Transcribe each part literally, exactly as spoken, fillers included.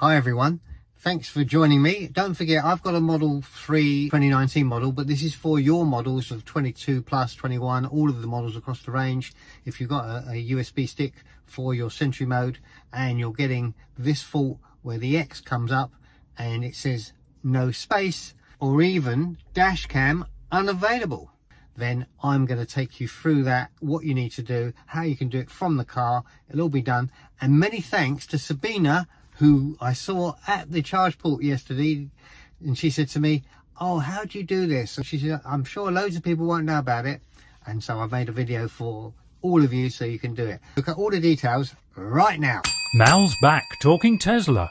Hi everyone, thanks for joining me. Don't forget, I've got a Model three twenty nineteen model, but this is for your models of twenty-two plus, twenty-one, all of the models across the range. If you've got a, a U S B stick for your Sentry mode and you're getting this fault where the X comes up and it says no space or even Dashcam unavailable, then I'm going to take you through that, what you need to do, how you can do it from the car. It'll all be done. And many thanks to Sabina, who I saw at the charge port yesterday, and she said to me, oh, how do you do this? And she said, I'm sure loads of people won't know about it. And so I've made a video for all of you so you can do it. Look at all the details right now. Mal's back talking Tesla.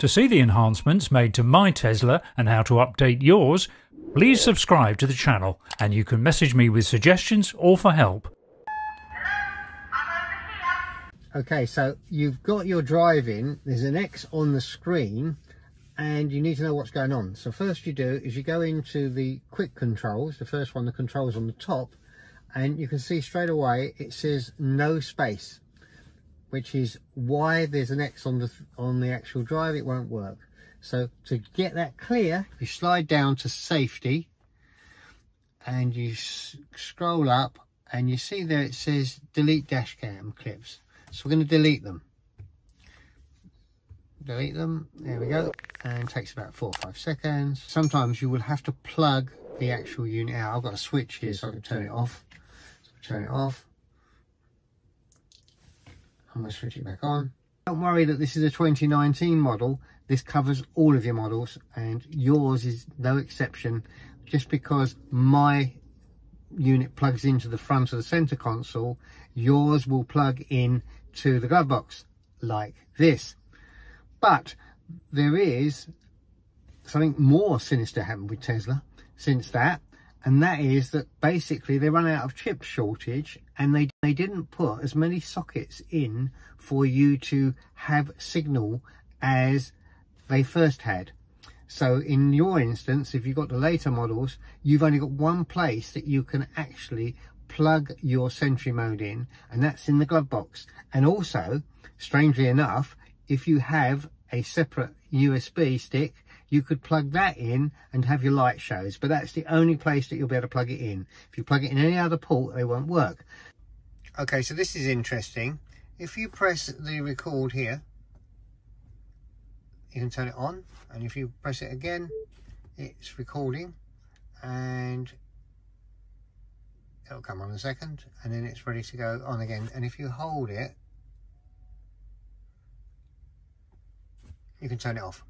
To see the enhancements made to my Tesla and how to update yours, please subscribe to the channel and you can message me with suggestions or for help. Okay, so you've got your drive in, there's an X on the screen and you need to know what's going on. So first you do is you go into the quick controls, the first one, the controls on the top, and you can see straight away it says no space, which is why there's an X on the, on the actual drive, it won't work. So to get that clear, you slide down to safety and you scroll up and you see there it says delete dash cam clips. So we're going to delete them. Delete them. There we go. And it takes about four or five seconds. Sometimes you will have to plug the actual unit out. I've got a switch here so I can turn it off. So turn it off. I'm going to switch it back on. Don't worry that this is a twenty nineteen model. This covers all of your models and yours is no exception. Just because my unit plugs into the front of the center console, yours will plug in to the glove box like this. But there is something more sinister happened with Tesla since that, and that is that basically they run out of chip shortage and they, they didn't put as many sockets in for you to have signal as they first had. So in your instance, if you've got the later models, you've only got one place that you can actually plug your Sentry mode in, and that's in the glove box. And also, strangely enough, if you have a separate U S B stick, you could plug that in and have your light shows, but that's the only place that you'll be able to plug it in. If you plug it in any other port, they won't work. Okay, so this is interesting. If you press the record here, you can turn it on, and if you press it again, it's recording, and it'll come on in a second, and then it's ready to go on again. And if you hold it, you can turn it off.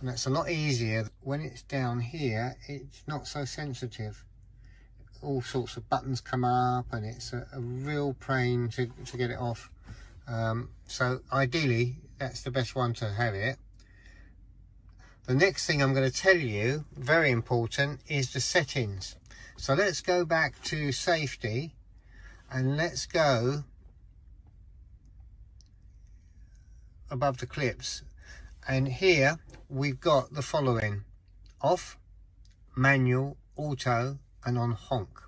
And that's a lot easier. When it's down here, it's not so sensitive. All sorts of buttons come up, and it's a, a real pain to, to get it off. Um, so ideally, that's the best one to have it. The next thing I'm going to tell you, very important, is the settings. So let's go back to safety and let's go above the clips. And here we've got the following: off, manual, auto, and on honk.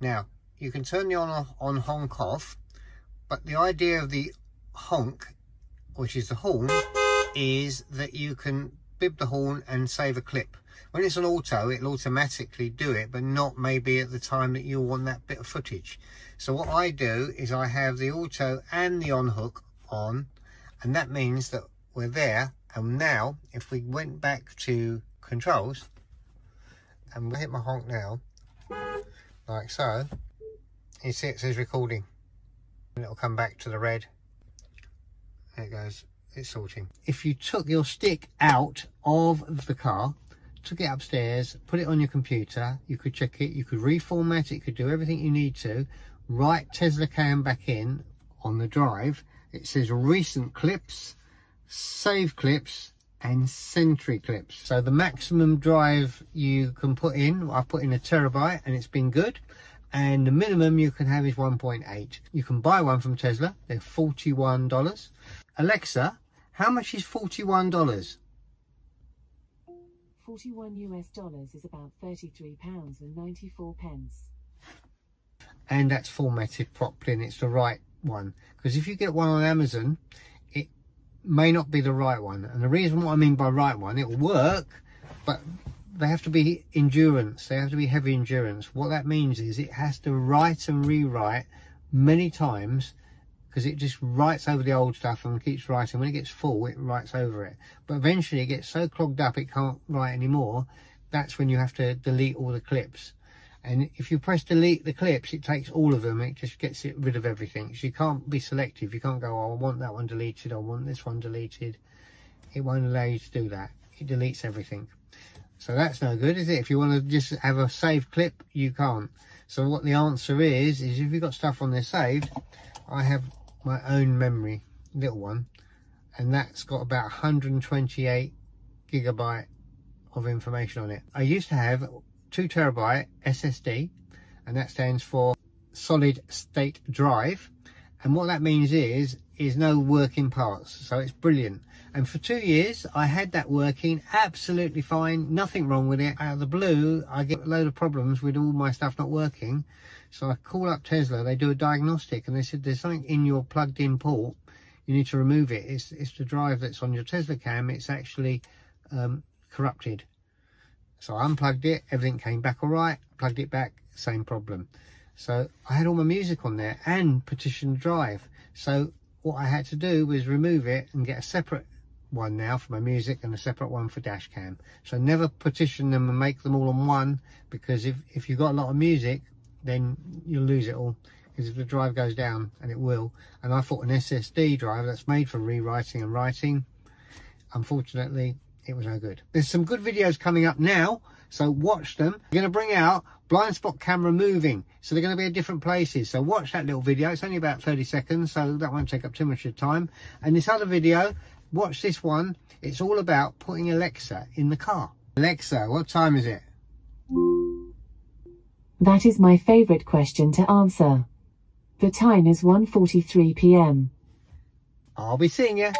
Now you can turn the on, on honk off, but the idea of the honk, which is the horn, is that you can bib the horn and save a clip. When it's on auto, it'll automatically do it, but not maybe at the time that you'll want that bit of footage. So what I do is I have the auto and the on hook on, and that means that we're there. And now if we went back to controls and we hit my honk now, like so, you see it says recording, and it'll come back to the red. There it goes. It's sorting. If you took your stick out of the car, took it upstairs, put it on your computer, you could check it, you could reformat it, you could do everything you need to. Write Tesla Cam back in on the drive. It says recent clips, save clips, and Sentry clips. So the maximum drive you can put in, I put in a terabyte and it's been good. And the minimum you can have is one point eight. You can buy one from Tesla. They're forty-one dollars. Alexa, how much is forty-one dollars? forty-one US dollars is about thirty-three pounds and ninety-four pence. And that's formatted properly and it's the right one. Because if you get one on Amazon, it may not be the right one. And the reason what I mean by right one, it'll work, but they have to be endurance. They have to be heavy endurance. What that means is it has to write and rewrite many times, because it just writes over the old stuff and keeps writing. When it gets full, it writes over it. But eventually it gets so clogged up it can't write anymore. That's when you have to delete all the clips. And if you press delete the clips, it takes all of them. It just gets it rid of everything. So you can't be selective. You can't go, oh, I want that one deleted, I want this one deleted. It won't allow you to do that. It deletes everything. So that's no good, is it? If you want to just have a saved clip, you can't. So what the answer is, is if you've got stuff on there saved, I have my own memory, little one, and that's got about one hundred twenty-eight gigabyte of information on it. I used to have two terabyte S S D, and that stands for solid state drive. And what that means is, is no working parts. So it's brilliant. And for two years, I had that working absolutely fine. Nothing wrong with it. Out of the blue, I get a load of problems with all my stuff not working. So I call up Tesla. They do a diagnostic and they said, there's something in your plugged in port. You need to remove it. It's, it's the drive that's on your Tesla cam. It's actually um, corrupted. So I unplugged it. Everything came back all right. Plugged it back. Same problem. So I had all my music on there and partitioned drive. So what I had to do was remove it and get a separate one now for my music and a separate one for Dashcam. So never partition them and make them all on one, because if, if you've got a lot of music, then you'll lose it all. Because if the drive goes down, and it will. And I thought an S S D drive that's made for rewriting and writing, unfortunately, it was no good. There's some good videos coming up now, so watch them. We're going to bring out blind spot camera moving, so they're going to be at different places, so watch that little video. It's only about thirty seconds, so that won't take up too much of time. And this other video, watch this one. It's all about putting Alexa in the car. Alexa, what time is it? That is my favorite question to answer. The time is one forty-three p m I'll be seeing you.